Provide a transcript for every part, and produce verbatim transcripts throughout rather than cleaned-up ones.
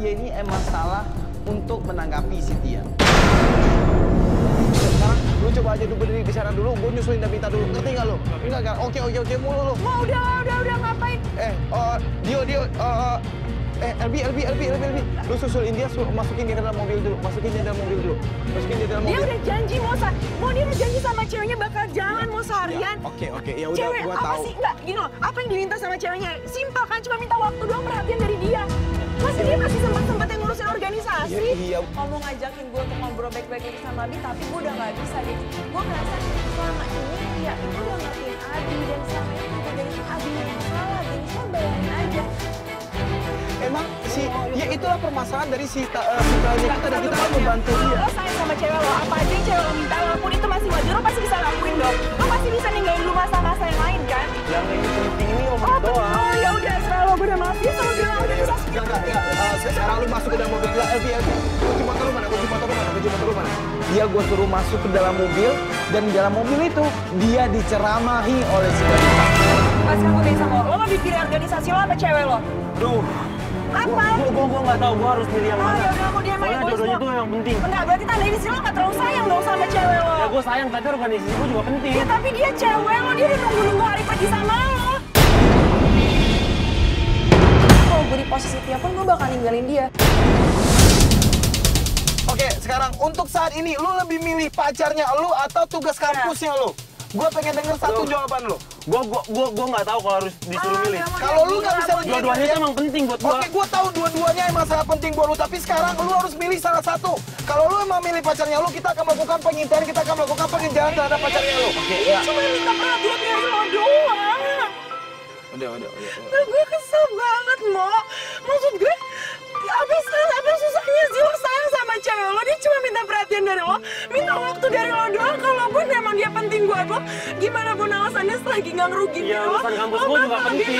dia ini emang salah untuk menanggapi si Tia. Sekarang lu coba aja berdiri di sana dulu, gue nyusulin dan minta dulu. Ngerti nggak lu? Enggak kan? Oke oke oke mulu lu. Mau udah udah udah ngapain? Eh, uh, Dio Dio, uh, eh Elbi Elbi Elbi Elbi Elbi, lu susulin dia, masukin dia ke dalam mobil dulu, masukin dia dalam mobil dulu, masukin dia dalam mobil. Dia udah janji mau sa, mau dia udah janji sama ceweknya bakal jalan mau seharian. Oke oke ya udah, gue tahu. Cewek apa sih? Enggak, gini loh, apa yang diminta sama ceweknya? Simpel kan, cuma minta waktu doang, perhatian dari dia. Masih dia masih sempat-sempat yang ngurusin organisasi. Iya, iya. Ngomong ngajakin gue untuk ngobrol baik-baik sama Abi, tapi gue udah gak bisa deh. Gue ngerasa selama ini ya itu udah ngertiin Abi, dan selama ini gue jadi Abi yang salah, jadi gue bayangin aja. Emang si, ya itulah permasalahan dari si Tanya kita, dan kita harus membantu dia. Lo sayang sama cewek lo, apa aja yang cewek lo minta, walaupun itu masih wajar, lo pasti bisa lakuin dong. Lo pasti bisa ninggalin lu masa-masa yang lain kan? Yang penting ini lo mau doang. Oh ya udah, serah lo, gue udah maaf ya sama dia. Enggak, enggak, enggak. Uh, sekarang lu masuk ke dalam mobil. Gila, Elvi, Elvi. Gue cuma taruh mana, gue cuma taruh mana, gue cuma taruh mana. Dia gue suruh masuk ke dalam mobil, dan di dalam mobil itu, dia diceramahi oleh si Elvi. Pas kamu tanya sama lo, lo lebih pilih organisasi lo apa cewek lo? Duh. Apa? Gue, gue gak tau, gue harus pilih yang mana. Oh, yaudah, aku diam aja. Soalnya itu yang penting. Enggak, berarti tanda ini si lo gak terlalu sayang dong sama cewek lo. Ya gue sayang, tapi organisasi gue juga penting. Ya tapi dia cewek lo, dia udah nunggu-nunggu hari pergi sama lo. Gue di posisi Tia pun gue bakal ninggalin dia. Oke, sekarang untuk saat ini lu lebih milih pacarnya lu atau tugas kampusnya lu? Gue pengen denger satu jawaban lu. Gue gue gue gue nggak tahu kalau harus disuruh milih. Kalau lu nggak bisa milih, dua-duanya emang penting buat gue. Oke, gue tahu dua-duanya emang sangat penting buat lu, tapi sekarang lu harus milih salah satu. Kalau lu emang milih pacarnya lu, kita akan melakukan pengintian, kita akan melakukan pengejaran terhadap pacarnya lu. Oke, ya. Cuma minta perhatian dari lu doang. Udah, udah, udah. Nah, gue kesel banget, Mo. Maksud gue, apa, apa susahnya sih lo sayang sama cewek lo? Dia cuma minta perhatian dari lo, minta waktu dari lo doang. Kalaupun emang dia penting buat lo, gimana pun alasannya selagi nggak ngerugin ya, lo, alasan kampus gue juga penting.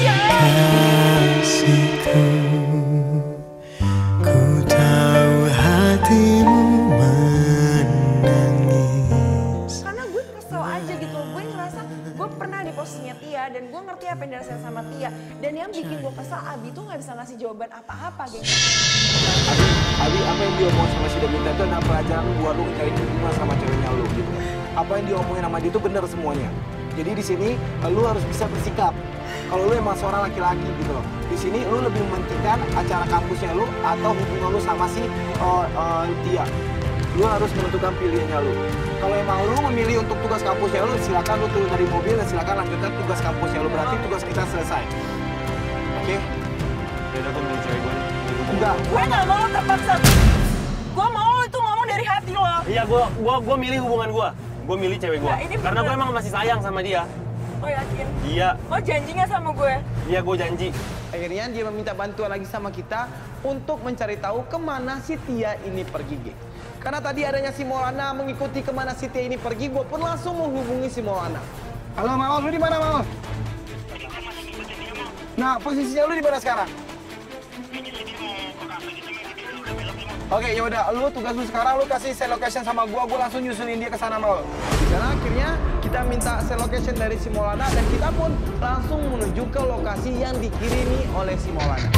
Iya. Kasihku, ku tahu hatimu menangis. Karena gue kesel aja gitu, gue ngerasa gue pernah di posisinya Tia, dan gue ngerti apa yang dirasain sama Tia. Dan yang bikin gue kesel, Abi tuh gak bisa ngasih jawaban apa-apa gitu. Abi, Abi, apa yang diomongin sama si David itu adalah pelajaran buat lu cari hubungan sama ceweknya lu gitu. Apa yang diomongin sama dia itu benar semuanya. Jadi di sini lu harus bisa bersikap. Kalau lu emang seorang laki-laki gitu loh. Di sini lu lebih mementingkan acara kampusnya lu atau hubungan lu sama si uh, uh, Tia. Lu harus menentukan pilihannya lu. Kalau emang lu memilih untuk tugas kampusnya lu, silakan lu turun dari mobil dan silakan lanjutkan tugas kampusnya lu. Berarti tugas kita selesai. Oke? Yaudah, gue milih cewek gue nih. Enggak. Gue gak mau terpaksa. Gue mau itu ngomong dari hati lo. Iya, gue gue gue milih hubungan gue. Gue milih cewek gue. Karena gue emang masih sayang sama dia. Oh yakin? Iya. Oh janji gak sama gue? Iya, gue janji. Akhirnya dia meminta bantuan lagi sama kita untuk mencari tahu kemana si Tia ini pergi, G. Karena tadi adanya si Maulana mengikuti kemana si Tia ini pergi, gue pun langsung menghubungi si Maulana. Halo Maul, lu di mana Maul? Nah, posisinya lu di mana sekarang? Oke, yaudah, lu tugas lu sekarang, lu kasih set location sama gue, gue langsung nyusulin dia ke sana Maul. Dan akhirnya kita minta set location dari si Maulana, dan kita pun langsung menuju ke lokasi yang dikirimi oleh si Maulana.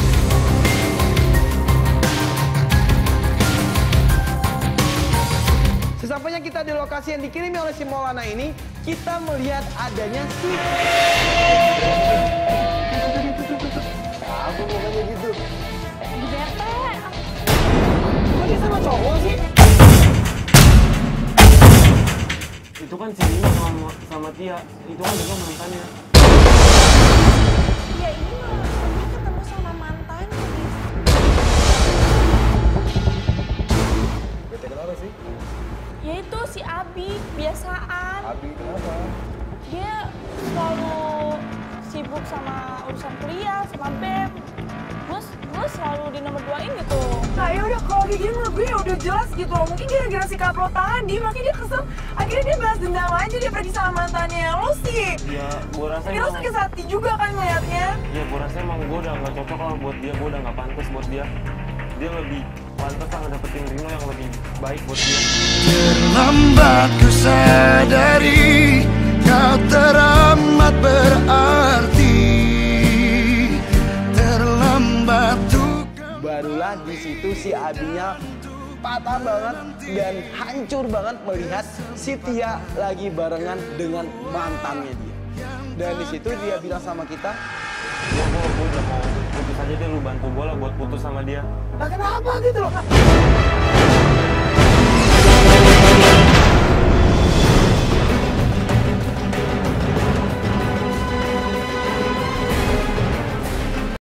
Sesampainya kita di lokasi yang dikirimi oleh si Maulana ini, kita melihat adanya si... Aku bukannya gitu. Bete. Kok dia sama cowok sih? Itu kan si Nia sama, sama Tia. Itu kan juga mantannya. Iya, ini malah dia ketemu sama mantannya. Bete kenapa sih? Ya itu si Abi, biasaan. Abi kenapa? Dia selalu sibuk sama urusan kuliah, sama B E M. Terus gue selalu di nomor duain gitu. Nah yaudah, kalau kayak gini gue udah jelas gitu loh. Mungkin gara-gara sikap lo tadi, makanya dia kesel. Akhirnya dia balas dendam aja, dia pergi sama mantannya. Lo sih. Iya, gue rasa emang... Lo sakit hati juga kan ngeliatnya. Iya, gue rasa emang gue udah gak cocok lah buat dia. Gue udah gak pantas buat dia. Dia lebih pantas lah dapetin Rino yang lebih baik buat dia. Terlambat ku sadari kau teramat berarti. Terlambat tuh. Baru kondisi abinya patah banget dan hancur banget melihat si Tia lagi barengan dengan mantannya dia. Dan di situ dia bilang sama kita, gue mau putus aja deh, lu bantu gue lah buat putus sama dia. Nah, kenapa gitu loh?